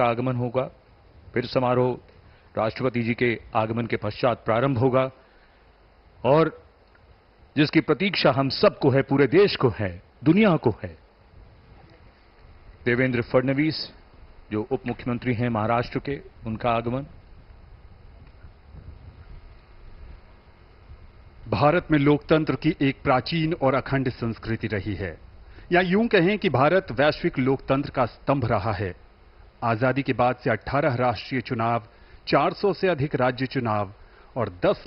का आगमन होगा। फिर समारोह राष्ट्रपति जी के आगमन के पश्चात प्रारंभ होगा और जिसकी प्रतीक्षा हम सबको है, पूरे देश को है, दुनिया को है। देवेंद्र फडणवीस जो उप मुख्यमंत्री हैं महाराष्ट्र के, उनका आगमन, भारत में लोकतंत्र की एक प्राचीन और अखंड संस्कृति रही है, या यूं कहें कि भारत वैश्विक लोकतंत्र का स्तंभ रहा है। आजादी के बाद से 18 राष्ट्रीय चुनाव, 400 से अधिक राज्य चुनाव और 10